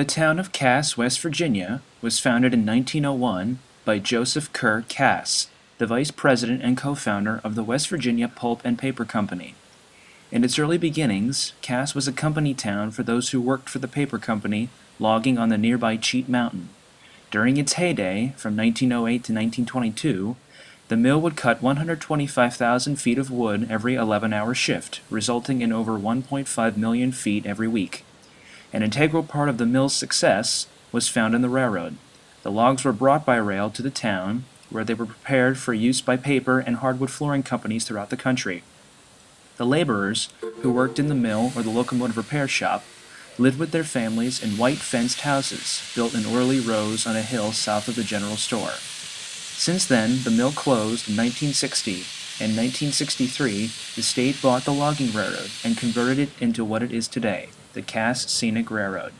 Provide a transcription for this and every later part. The town of Cass, West Virginia, was founded in 1901 by Joseph Kerr Cass, the vice president and co-founder of the West Virginia Pulp and Paper Company. In its early beginnings, Cass was a company town for those who worked for the paper company logging on the nearby Cheat Mountain. During its heyday, from 1908 to 1922, the mill would cut 125,000 feet of wood every 11-hour shift, resulting in over 1.5 million feet every week. An integral part of the mill's success was found in the railroad. The logs were brought by rail to the town, where they were prepared for use by paper and hardwood flooring companies throughout the country. The laborers, who worked in the mill or the locomotive repair shop, lived with their families in white fenced houses built in orderly rows on a hill south of the general store. Since then, the mill closed in 1960, and in 1963, the state bought the logging railroad and converted it into what it is today, the Cass Scenic Railroad.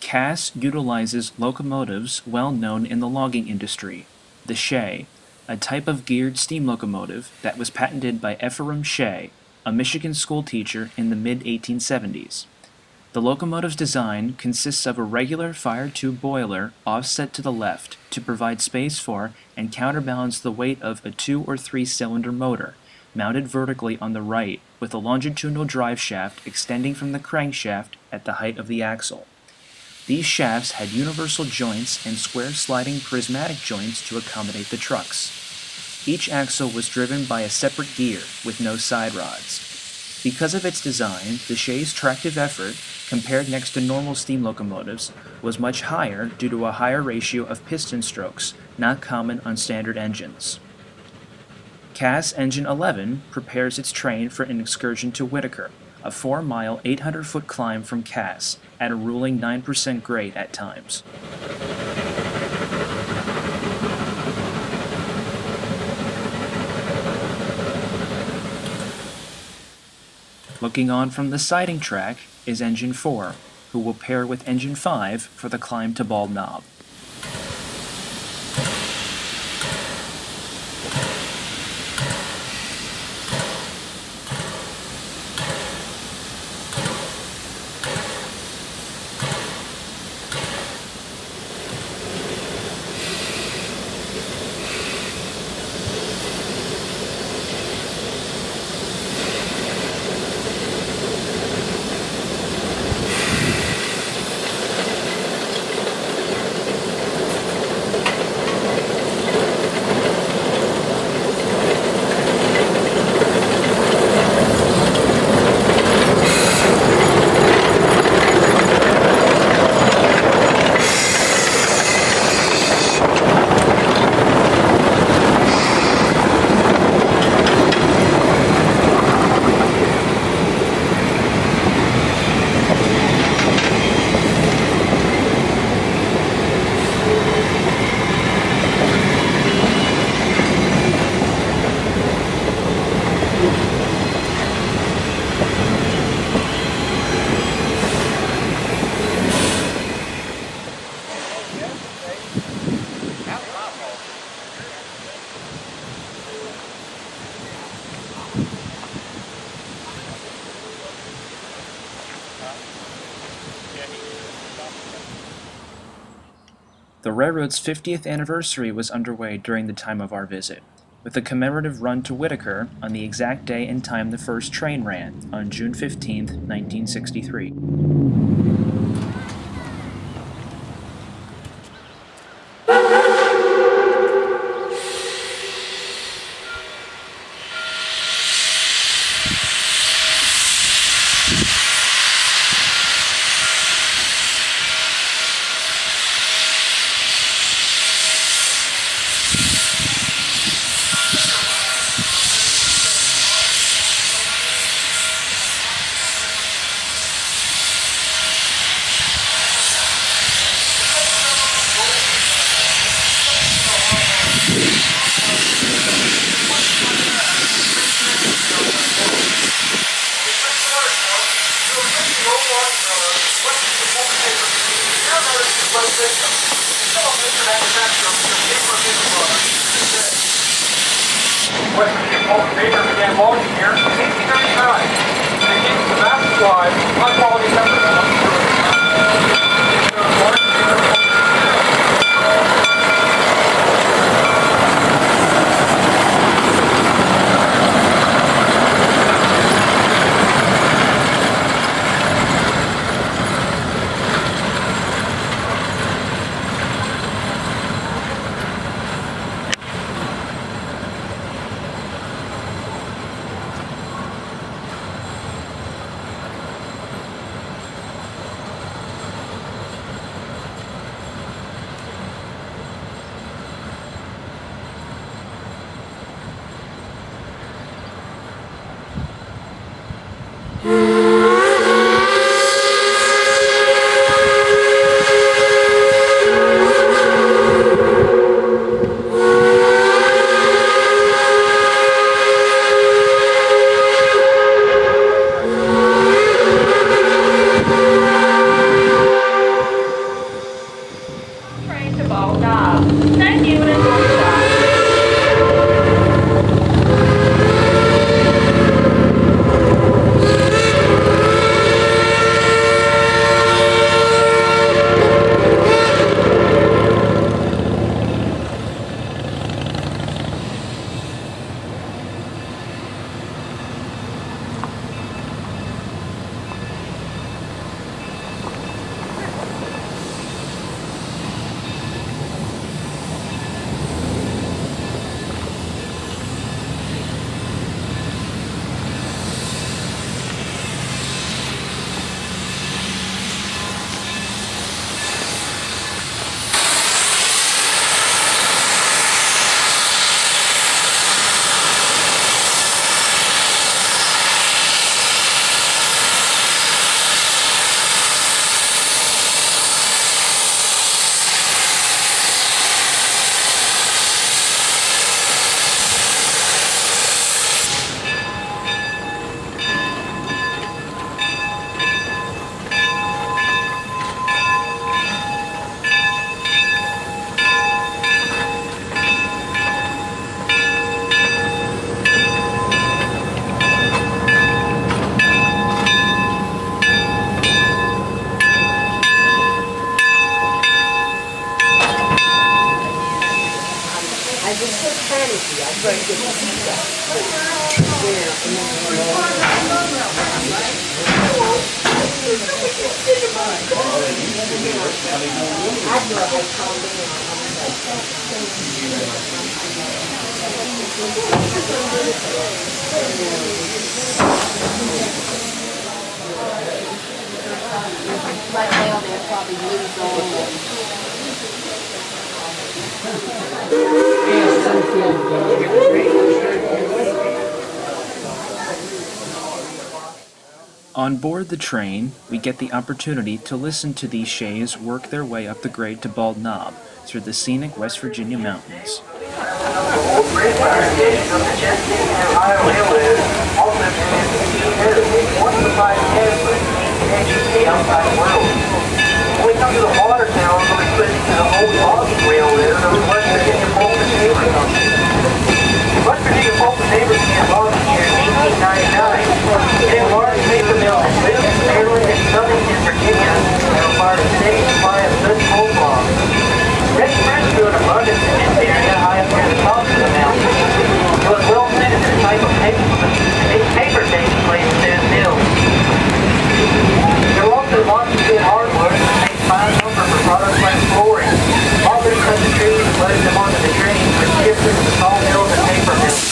Cass utilizes locomotives well known in the logging industry, the Shay, a type of geared steam locomotive that was patented by Ephraim Shay, a Michigan school teacher in the mid-1870s. The locomotive's design consists of a regular fire tube boiler offset to the left to provide space for and counterbalance the weight of a 2- or 3-cylinder motor, mounted vertically on the right with a longitudinal drive shaft extending from the crankshaft at the height of the axle. These shafts had universal joints and square sliding prismatic joints to accommodate the trucks. Each axle was driven by a separate gear with no side rods. Because of its design, the Shay's tractive effort, compared next to normal steam locomotives, was much higher due to a higher ratio of piston strokes, not common on standard engines. Cass Engine 11 prepares its train for an excursion to Whittaker, a 4-mile, 800-foot climb from Cass, at a ruling 9% grade at times. Looking on from the siding track is Engine 4, who will pair with Engine 5 for the climb to Bald Knob. The railroad's 50th anniversary was underway during the time of our visit, with a commemorative run to Whittaker on the exact day and time the first train ran, on June 15, 1963. West Virginia Polton Timber began logging here in 1839, and it gave us a massive supply of high-quality timber that went through it. On board the train, we get the opportunity to listen to these Shays work their way up the grade to Bald Knob through the scenic West Virginia mountains. When we come to the water town, we put to the old logging railroad of the West Virginia Polton Timber Company. The West Virginia Polton Timber began logging here in 1899. It enlarged paper mills and moved to Maryland and Southern Virginia and required a steady supply of such coal logs. Rich fruit grew in abundance in this area high up near the top of the mountain. It was well suited to the type of paper. These paper taking place in their mills. There were also lots of good hardwood. Fine lumber for products like flooring. All these kinds of trees and loaded them onto the trains for ships to the sawmills and paper mills.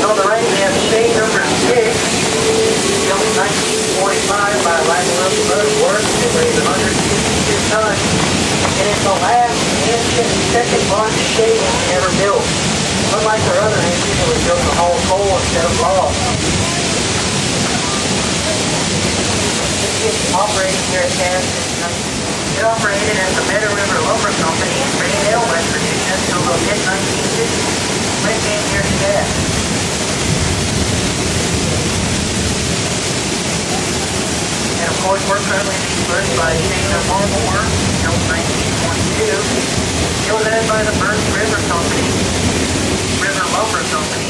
So the right hand state number 6, built in 1945 by Lionel Burns Works, it weighs 162 tons, and it's the last engine, second large shade ever built. Unlike their other engine, it was built to haul coal instead of logs. This operated here at Cass Scenic. It operated at the Meadow River Lumber Company in Greenville, West Virginia, until the mid-1960s. When it came here to Cass. And of course, we're currently being burnt by E.A. Barbour until 1922. It was added by the Burns River Company, River Lumber Company.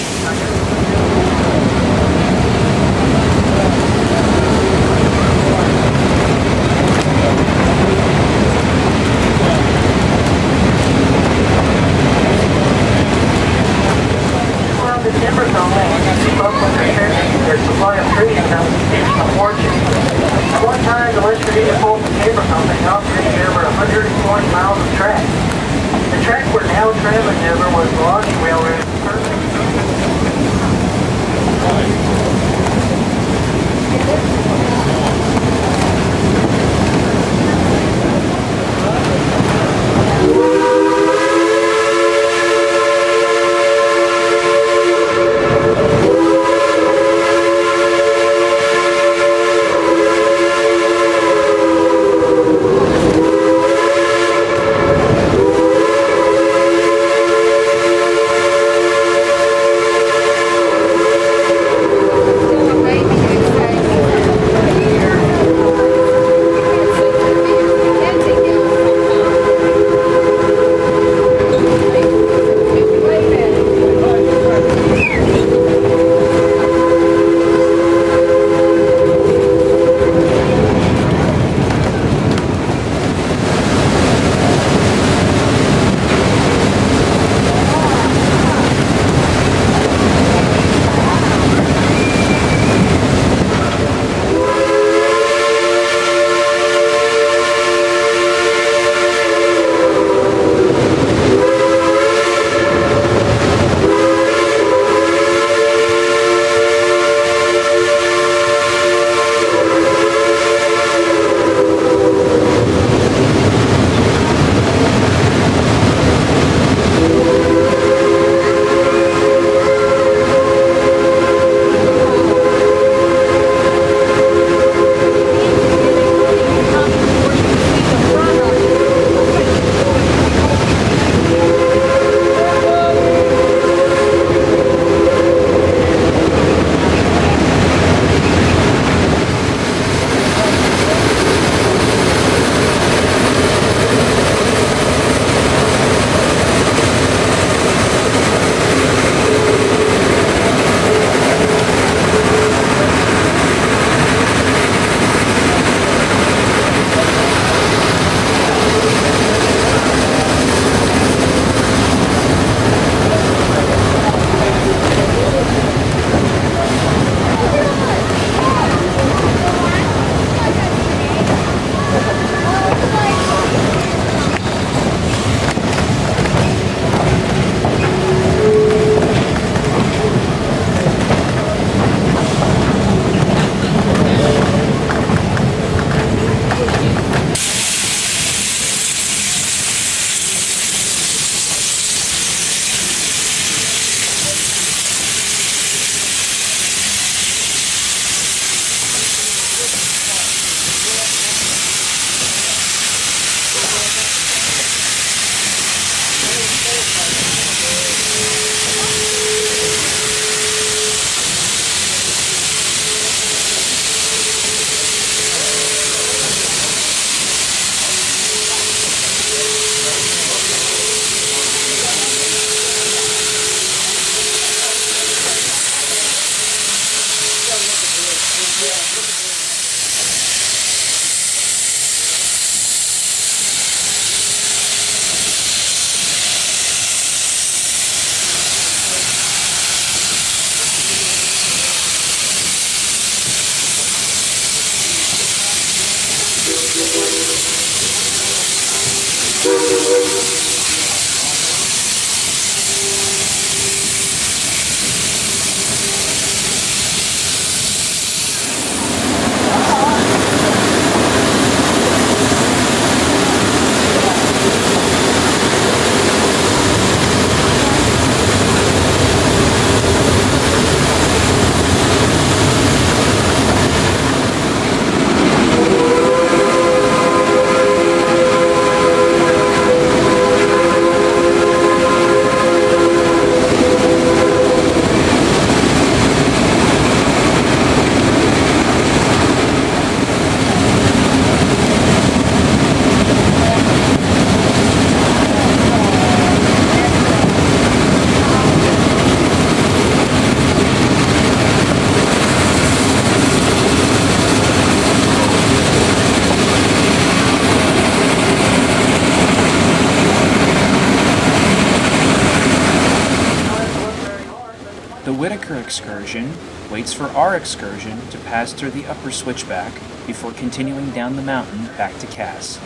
Whittaker excursion waits for our excursion to pass through the upper switchback before continuing down the mountain back to Cass.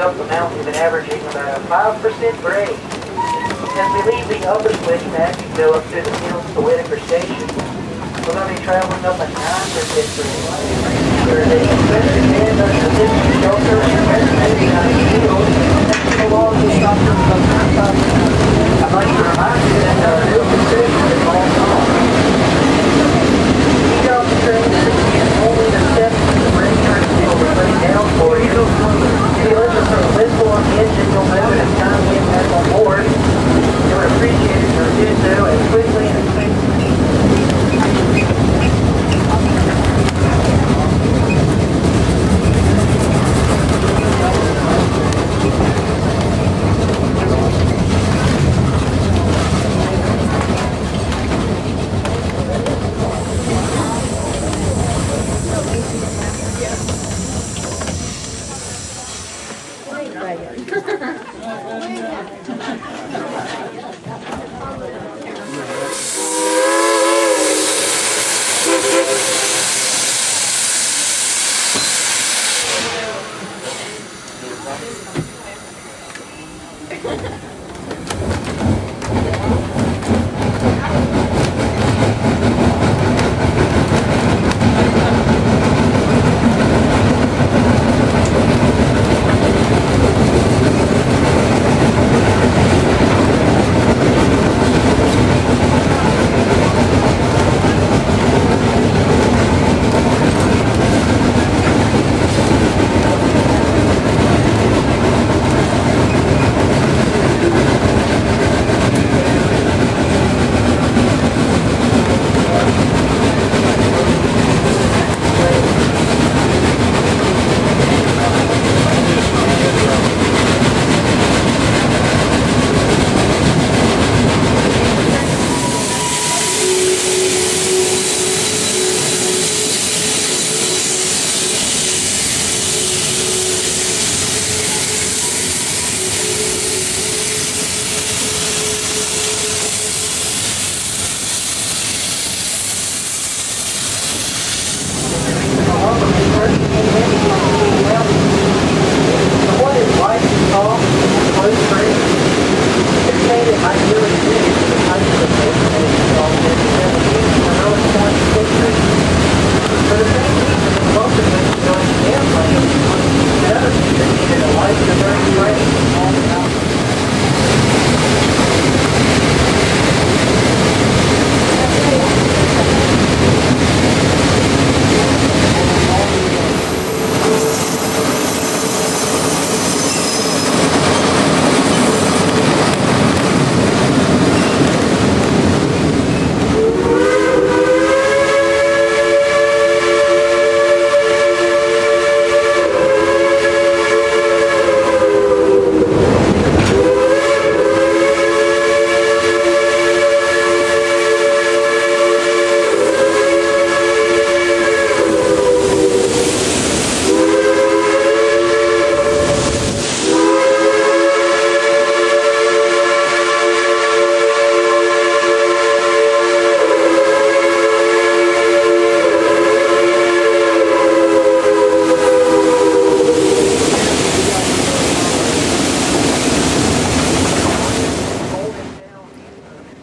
Up the mountain has been averaging about a 5% grade. As we leave the upper switchback and go up through the hills to Whittaker Station, we're going to be traveling up a 9% grade. There's a better hand under the distance shelter and resonating on the field, and that's the law of the shelter from 9,000. I'd like to remind you that our new concession is Bald Knob. The job of training is only the steps of the ranger and steel to lay down for you. If you listen for a whistle on the engine, you'll know it's time to get back on board. You're appreciated for doing so as quickly and safely.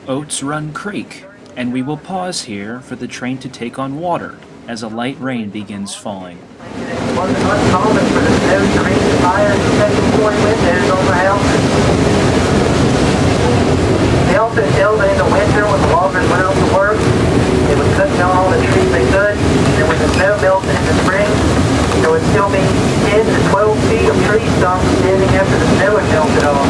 Oats Run Creek, and we will pause here for the train to take on water as a light rain begins falling. It wasn't uncommon for the snow to reach the fire and second floor windows over houses. They also held in the winter when the loggers went out to work. They would cut down all the trees they could, and when the snow melted in the spring, there would still be 10 to 12 feet of tree stumps standing after the snow had melted off.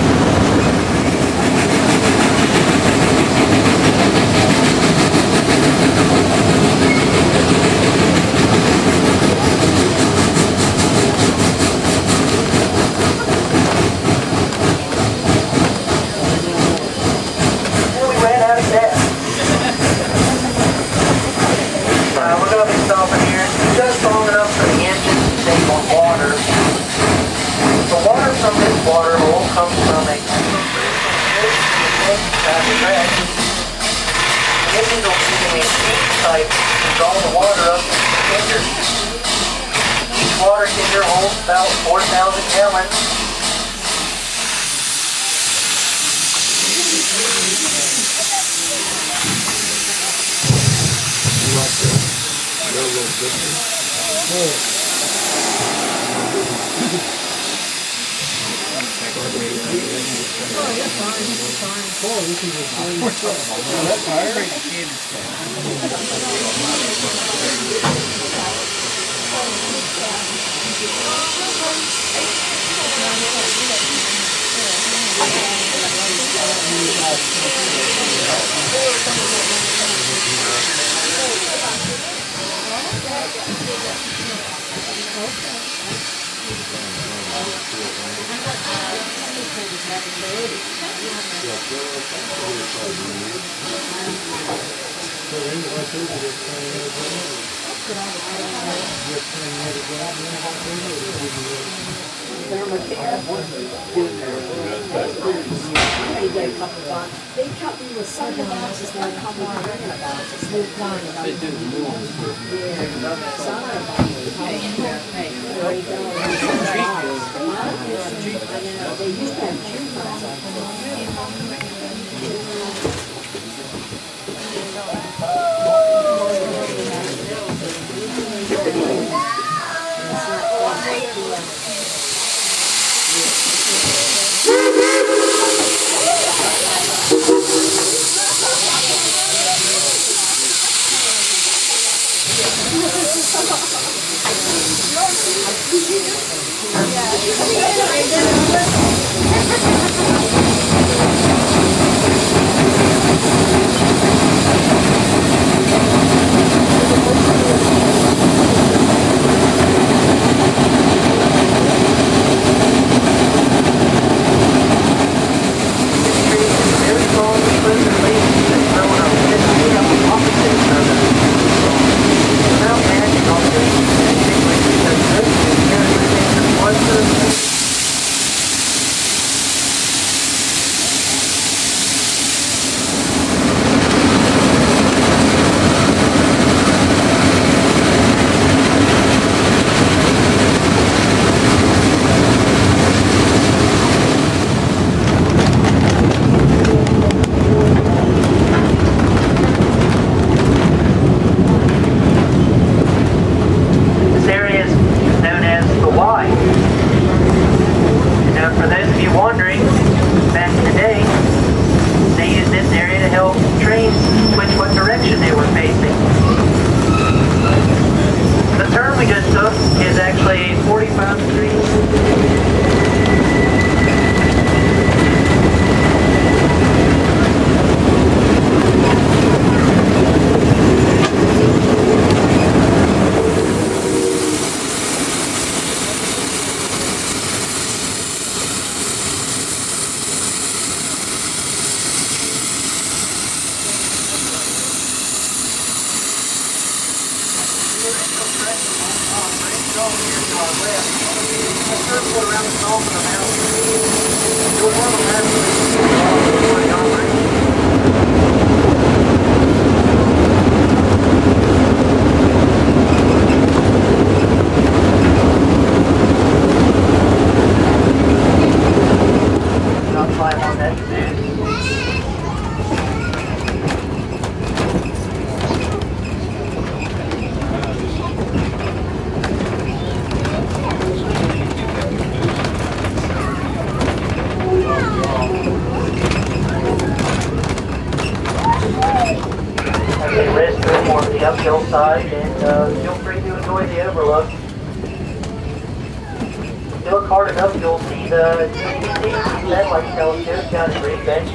outside, and feel free to enjoy the overlook. If you look hard enough, you'll see the satellite telescope down at Green Bench.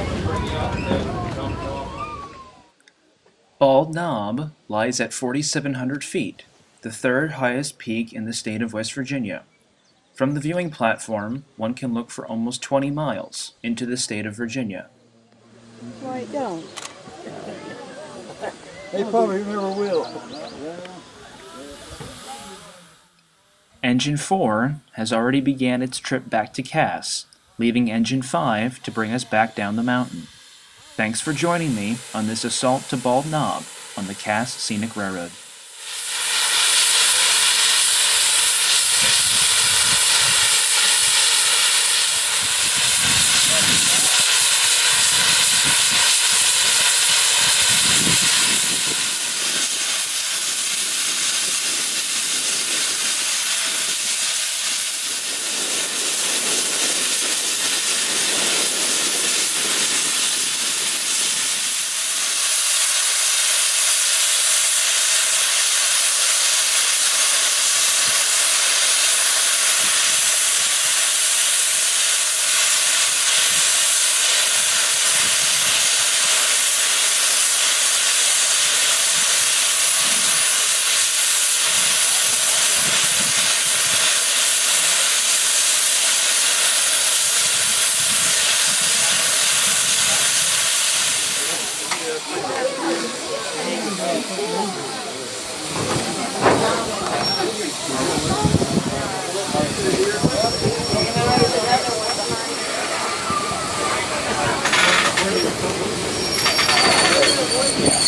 Bald Knob lies at 4,700 feet, the third highest peak in the state of West Virginia. From the viewing platform, one can look for almost 20 miles into the state of Virginia. Right down. They probably never will. Engine 4 has already began its trip back to Cass, leaving Engine 5 to bring us back down the mountain. Thanks for joining me on this assault to Bald Knob on the Cass Scenic Railroad. Yeah.